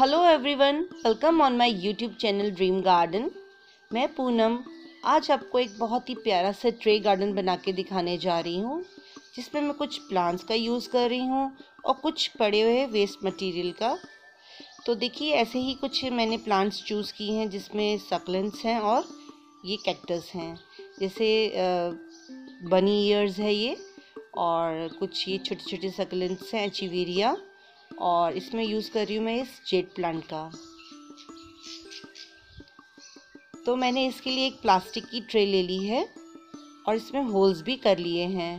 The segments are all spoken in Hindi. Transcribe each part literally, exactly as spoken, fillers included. Hello everyone, welcome on my YouTube channel dream garden. मैं पूनम आज आपको एक बहुत ही प्यारा सा ट्रे गार्डन बना के दिखाने जा रही हूँ, जिसमें मैं कुछ प्लांट्स का यूज़ कर रही हूँ और कुछ पड़े हुए वेस्ट मटेरियल का। तो देखिए, ऐसे ही कुछ मैंने प्लांट्स चूज़ किए हैं जिसमें सकलेंट्स हैं और ये कैक्टस हैं, जैसे बनी ईयर्स है ये, और कुछ ये छोटे छोटे सकलेंट्स हैं एचेवेरिया, और इसमें यूज़ कर रही हूँ मैं इस जेट प्लांट का। तो मैंने इसके लिए एक प्लास्टिक की ट्रे ले ली है और इसमें होल्स भी कर लिए हैं,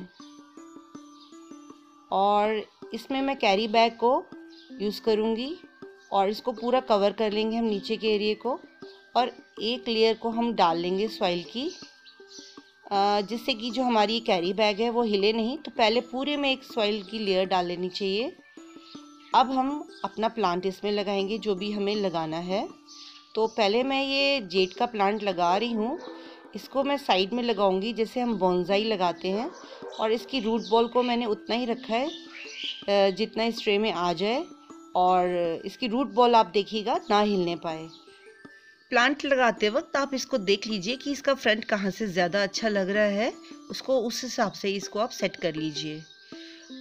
और इसमें मैं कैरी बैग को यूज़ करूँगी और इसको पूरा कवर कर लेंगे हम नीचे के एरिया को, और एक लेयर को हम डाल लेंगे सॉइल की, जिससे कि जो हमारी कैरी बैग है वो हिले नहीं। तो पहले पूरे में एक सॉइल की लेयर डाल लेनी चाहिए। अब हम अपना प्लांट इसमें लगाएंगे जो भी हमें लगाना है। तो पहले मैं ये जेट का प्लांट लगा रही हूँ, इसको मैं साइड में लगाऊंगी जैसे हम बोनसाई लगाते हैं, और इसकी रूट बॉल को मैंने उतना ही रखा है जितना इस ट्रे में आ जाए, और इसकी रूट बॉल आप देखिएगा ना हिलने पाए। प्लांट लगाते वक्त आप इसको देख लीजिए कि इसका फ्रंट कहाँ से ज़्यादा अच्छा लग रहा है, उसको उस हिसाब से इसको आप सेट कर लीजिए।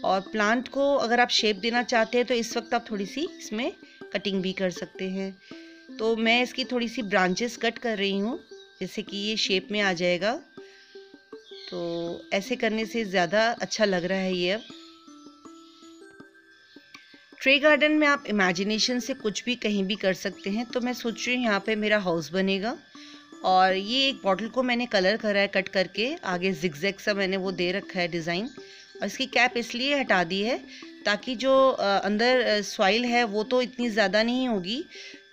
और प्लांट को अगर आप शेप देना चाहते हैं तो इस वक्त आप थोड़ी सी इसमें कटिंग भी कर सकते हैं। तो मैं इसकी थोड़ी सी ब्रांचेस कट कर रही हूँ जैसे कि ये शेप में आ जाएगा। तो ऐसे करने से ज़्यादा अच्छा लग रहा है ये। अब ट्रे गार्डन में आप इमेजिनेशन से कुछ भी कहीं भी कर सकते हैं। तो मैं सोच रही हूँ यहाँ पे मेरा हाउस बनेगा, और ये एक बॉटल को मैंने कलर करा है कट करके, आगे जिगजैग सा मैंने वो दे रखा है डिज़ाइन, और इसकी कैप इसलिए हटा दी है ताकि जो अंदर सॉइल है वो तो इतनी ज़्यादा नहीं होगी,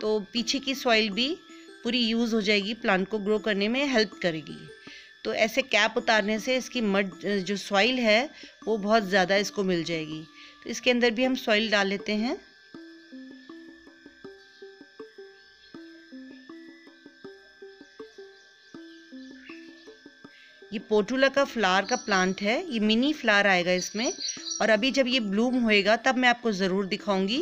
तो पीछे की सॉइल भी पूरी यूज़ हो जाएगी, प्लांट को ग्रो करने में हेल्प करेगी। तो ऐसे कैप उतारने से इसकी मड जो सॉइल है वो बहुत ज़्यादा इसको मिल जाएगी। तो इसके अंदर भी हम सॉइल डाल लेते हैं। ये पोर्टुलाका फ्लावर का प्लांट है, ये मिनी फ्लावर आएगा इसमें, और अभी जब ये ब्लूम होएगा तब मैं आपको ज़रूर दिखाऊंगी,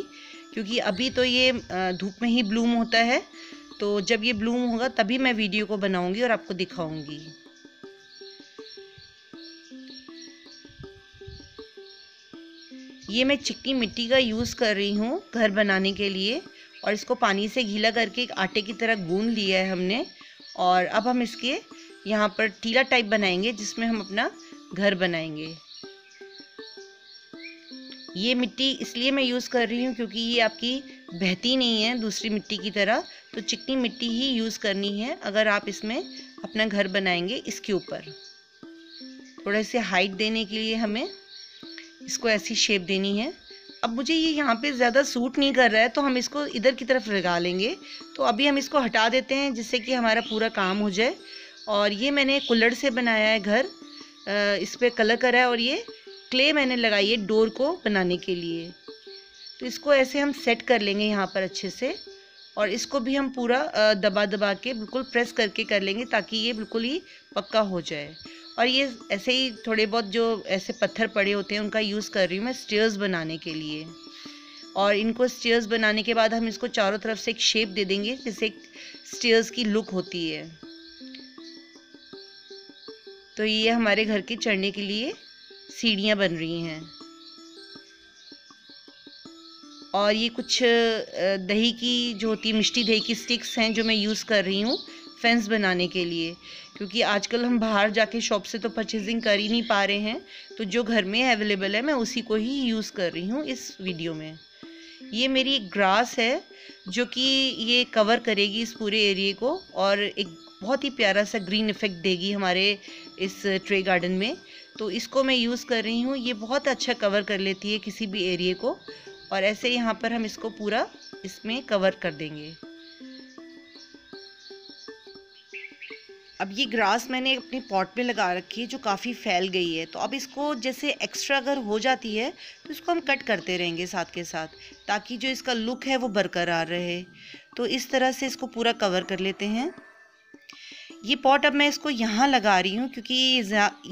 क्योंकि अभी तो ये धूप में ही ब्लूम होता है। तो जब ये ब्लूम होगा तभी मैं वीडियो को बनाऊंगी और आपको दिखाऊंगी। ये मैं चिकनी मिट्टी का यूज़ कर रही हूँ घर बनाने के लिए, और इसको पानी से गीला करके एक आटे की तरह गूंद लिया है हमने, और अब हम इसके यहाँ पर टीला टाइप बनाएंगे जिसमें हम अपना घर बनाएंगे। ये मिट्टी इसलिए मैं यूज़ कर रही हूँ क्योंकि ये आपकी बहती नहीं है दूसरी मिट्टी की तरह, तो चिकनी मिट्टी ही यूज़ करनी है अगर आप इसमें अपना घर बनाएंगे। इसके ऊपर थोड़ा से हाइट देने के लिए हमें इसको ऐसी शेप देनी है। अब मुझे ये यहाँ पे ज़्यादा सूट नहीं कर रहा है तो हम इसको इधर की तरफ लगा लेंगे। तो अभी हम इसको हटा देते हैं जिससे कि हमारा पूरा काम हो जाए। और ये मैंने कुल्हड़ से बनाया है घर, इस पर कलर करा है, और ये क्ले मैंने लगाई है डोर को बनाने के लिए। तो इसको ऐसे हम सेट कर लेंगे यहाँ पर अच्छे से, और इसको भी हम पूरा दबा दबा के बिल्कुल प्रेस करके कर लेंगे ताकि ये बिल्कुल ही पक्का हो जाए। और ये ऐसे ही थोड़े बहुत जो ऐसे पत्थर पड़े होते हैं उनका यूज़ कर रही हूँ मैं स्टेयर्स बनाने के लिए, और इनको स्टेयर्स बनाने के बाद हम इसको चारों तरफ से एक शेप दे देंगे जिससे स्टेयर्स की लुक होती है। तो ये हमारे घर के चढ़ने के लिए सीढ़ियाँ बन रही हैं। और ये कुछ दही की जो होती है मिष्टी दही की स्टिक्स हैं जो मैं यूज़ कर रही हूँ फेंस बनाने के लिए, क्योंकि आजकल हम बाहर जाके शॉप से तो परचेजिंग कर ही नहीं पा रहे हैं। तो जो घर में अवेलेबल है मैं उसी को ही यूज़ कर रही हूँ इस वीडियो में। ये मेरी एक ग्रास है जो कि ये कवर करेगी इस पूरे एरिया को, और एक बहुत ही प्यारा सा ग्रीन इफेक्ट देगी हमारे इस ट्रे गार्डन में। तो इसको मैं यूज़ कर रही हूँ, ये बहुत अच्छा कवर कर लेती है किसी भी एरिया को। और ऐसे यहाँ पर हम इसको पूरा इसमें कवर कर देंगे। अब ये ग्रास मैंने अपने पॉट में लगा रखी है जो काफ़ी फैल गई है, तो अब इसको जैसे एक्स्ट्रा अगर हो जाती है तो इसको हम कट करते रहेंगे साथ के साथ, ताकि जो इसका लुक है वो बरकरार रहे। तो इस तरह से इसको पूरा कवर कर लेते हैं। ये पॉट अब मैं इसको यहाँ लगा रही हूँ क्योंकि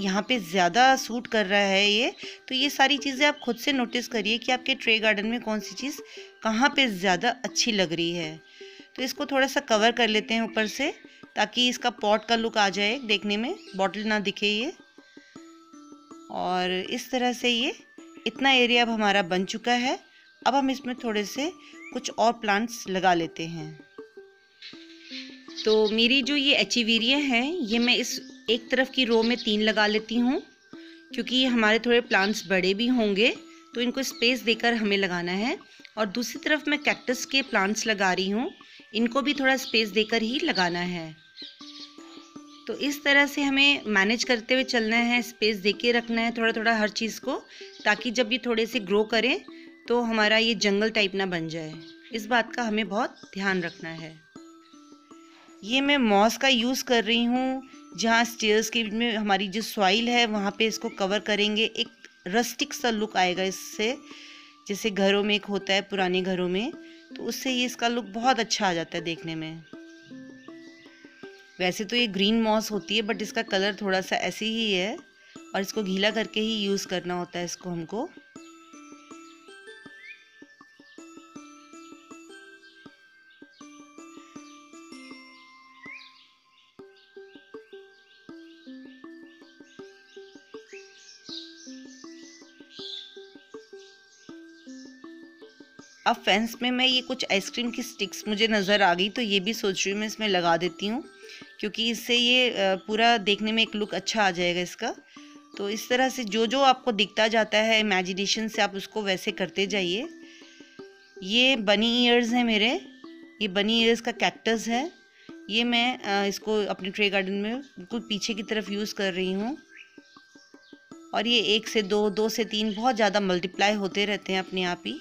यहाँ पे ज़्यादा सूट कर रहा है ये। तो ये सारी चीज़ें आप खुद से नोटिस करिए कि आपके ट्रे गार्डन में कौन सी चीज़ कहाँ पे ज़्यादा अच्छी लग रही है। तो इसको थोड़ा सा कवर कर लेते हैं ऊपर से ताकि इसका पॉट का लुक आ जाए देखने में, बॉटल ना दिखे ये। और इस तरह से ये इतना एरिया अब हमारा बन चुका है। अब हम इसमें थोड़े से कुछ और प्लांट्स लगा लेते हैं। तो मेरी जो ये एचेवेरिया हैं ये मैं इस एक तरफ की रो में तीन लगा लेती हूँ क्योंकि ये हमारे थोड़े प्लांट्स बड़े भी होंगे तो इनको स्पेस देकर हमें लगाना है। और दूसरी तरफ मैं कैक्टस के प्लांट्स लगा रही हूँ, इनको भी थोड़ा स्पेस देकर ही लगाना है। तो इस तरह से हमें मैनेज करते हुए चलना है, स्पेस दे के रखना है थोड़ा थोड़ा हर चीज़ को, ताकि जब ये थोड़े से ग्रो करें तो हमारा ये जंगल टाइप ना बन जाए। इस बात का हमें बहुत ध्यान रखना है। ये मैं मॉस का यूज़ कर रही हूँ, जहाँ स्टेयर्स के बीच में हमारी जो सॉइल है वहाँ पे इसको कवर करेंगे। एक रस्टिक सा लुक आएगा इससे, जैसे घरों में एक होता है पुराने घरों में, तो उससे ये इसका लुक बहुत अच्छा आ जाता है देखने में। वैसे तो ये ग्रीन मॉस होती है बट इसका कलर थोड़ा सा ऐसे ही है और इसको गीला करके ही यूज़ करना होता है इसको हमको। अब फेंस में मैं ये कुछ आइसक्रीम की स्टिक्स मुझे नज़र आ गई तो ये भी सोच रही हूँ मैं इसमें लगा देती हूँ क्योंकि इससे ये पूरा देखने में एक लुक अच्छा आ जाएगा इसका। तो इस तरह से जो जो आपको दिखता जाता है इमेजिनेशन से आप उसको वैसे करते जाइए। ये बनी ईयर्स हैं मेरे, ये बनी ईयर्स का कैक्टस है। ये मैं इसको अपने ट्रे गार्डन में बिल्कुल पीछे की तरफ यूज़ कर रही हूँ और ये एक से दो, दो से तीन बहुत ज़्यादा मल्टीप्लाई होते रहते हैं अपने आप ही।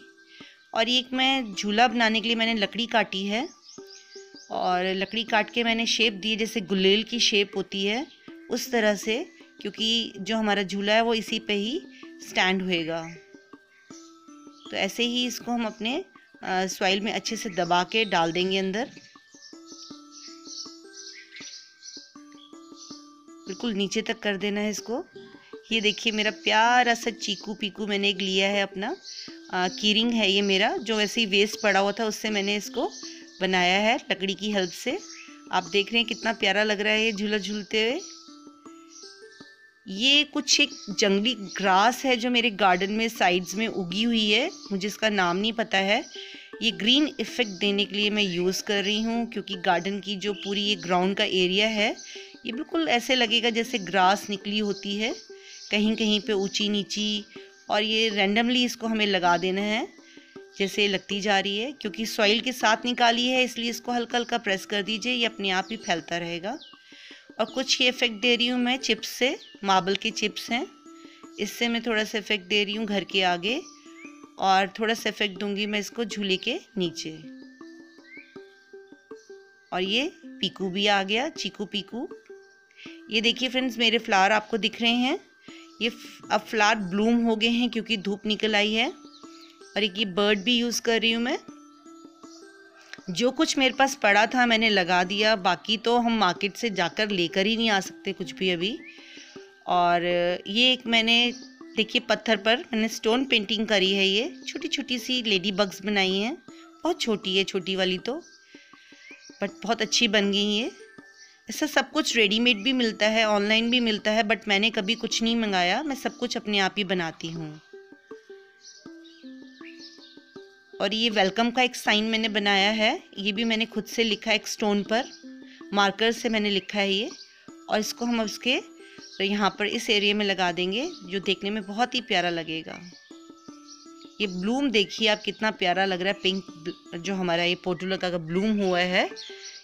और एक मैं झूला बनाने के लिए मैंने लकड़ी काटी है और लकड़ी काट के मैंने शेप दी है, जैसे गुलेल की शेप होती है उस तरह से, क्योंकि जो हमारा झूला है वो इसी पे ही स्टैंड होएगा। तो ऐसे ही इसको हम अपने सॉइल में अच्छे से दबा के डाल देंगे अंदर, बिल्कुल नीचे तक कर देना है इसको। ये देखिए मेरा प्यारा सा चीकू पीकू मैंने एक लिया है अपना, आ, कीरिंग है ये मेरा, जो वैसे ही वेस्ट पड़ा हुआ था उससे मैंने इसको बनाया है लकड़ी की हेल्प से। आप देख रहे हैं कितना प्यारा लग रहा है ये झूला झूलते हुए। ये कुछ एक जंगली ग्रास है जो मेरे गार्डन में साइड्स में उगी हुई है, मुझे इसका नाम नहीं पता है। ये ग्रीन इफेक्ट देने के लिए मैं यूज़ कर रही हूँ क्योंकि गार्डन की जो पूरी ये ग्राउंड का एरिया है ये बिल्कुल ऐसे लगेगा जैसे ग्रास निकली होती है कहीं कहीं पे ऊंची नीची। और ये रैंडमली इसको हमें लगा देना है जैसे लगती जा रही है, क्योंकि सॉइल के साथ निकाली है इसलिए इसको हल्का हल्का प्रेस कर दीजिए, ये अपने आप ही फैलता रहेगा। और कुछ ये इफेक्ट दे रही हूँ मैं चिप्स से, मार्बल के चिप्स हैं, इससे मैं थोड़ा सा इफेक्ट दे रही हूँ घर के आगे और थोड़ा सा इफेक्ट दूँगी मैं इसको झूले के नीचे। और ये पीकू भी आ गया, चीकू पीकू। ये देखिए फ्रेंड्स मेरे फ्लावर आपको दिख रहे हैं, ये अब फ्लावर ब्लूम हो गए हैं क्योंकि धूप निकल आई है। और एक ये बर्ड भी यूज़ कर रही हूँ मैं, जो कुछ मेरे पास पड़ा था मैंने लगा दिया, बाकी तो हम मार्केट से जाकर लेकर ही नहीं आ सकते कुछ भी अभी। और ये एक मैंने देखिए पत्थर पर मैंने स्टोन पेंटिंग करी है, ये छोटी छोटी सी लेडी बग्स बनाई हैं, बहुत छोटी है, छोटी वाली तो, बट बहुत अच्छी बन गई ये। ऐसा सब कुछ रेडीमेड भी मिलता है, ऑनलाइन भी मिलता है, बट मैंने कभी कुछ नहीं मंगाया, मैं सब कुछ अपने आप ही बनाती हूँ। और ये वेलकम का एक साइन मैंने बनाया है, ये भी मैंने खुद से लिखा है एक स्टोन पर, मार्कर से मैंने लिखा है ये। और इसको हम उसके तो यहाँ पर इस एरिया में लगा देंगे जो देखने में बहुत ही प्यारा लगेगा। ये ब्लूम देखिए आप कितना प्यारा लग रहा है, पिंक जो हमारा ये पोर्टुलाका का ब्लूम हुआ है,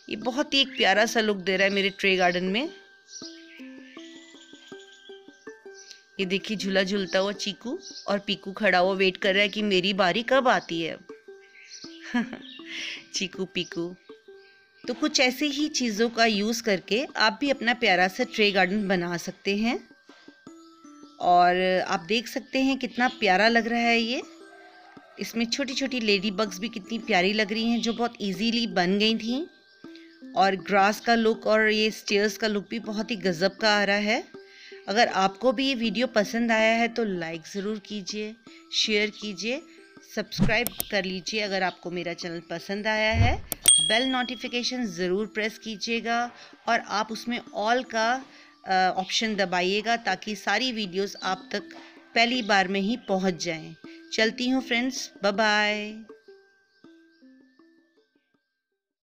ये बहुत ही एक प्यारा सा लुक दे रहा है मेरे ट्रे गार्डन में। ये देखिए झूला झूलता हुआ चीकू और पीकू खड़ा हुआ वेट कर रहा है कि मेरी बारी कब आती है अब। चीकू पीकू। तो कुछ ऐसे ही चीज़ों का यूज़ करके आप भी अपना प्यारा सा ट्रे गार्डन बना सकते हैं। और आप देख सकते हैं कितना प्यारा लग रहा है ये, इसमें छोटी छोटी लेडी बग्स भी कितनी प्यारी लग रही हैं जो बहुत ईजीली बन गई थी। और ग्रास का लुक और ये स्टेयर्स का लुक भी बहुत ही गजब का आ रहा है। अगर आपको भी ये वीडियो पसंद आया है तो लाइक ज़रूर कीजिए, शेयर कीजिए, सब्सक्राइब कर लीजिए अगर आपको मेरा चैनल पसंद आया है। बेल नोटिफिकेशन ज़रूर प्रेस कीजिएगा और आप उसमें ऑल का ऑप्शन दबाइएगा ताकि सारी वीडियोस आप तक पहली बार में ही पहुंच जाएं। चलती हूँ फ्रेंड्स, बाय बाय।